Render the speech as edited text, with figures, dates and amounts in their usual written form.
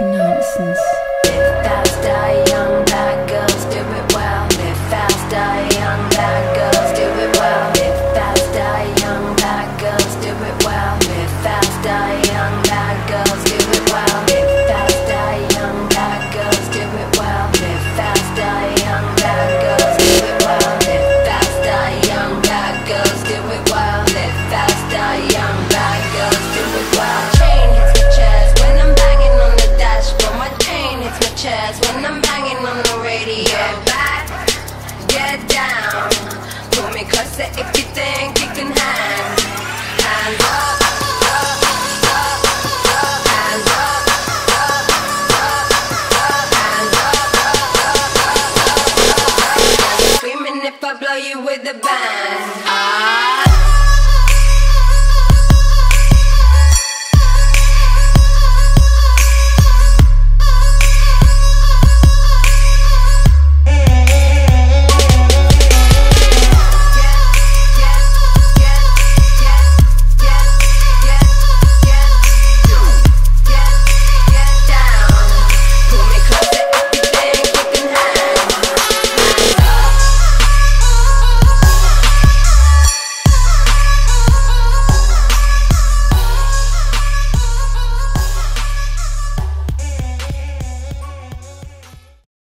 Nonsense.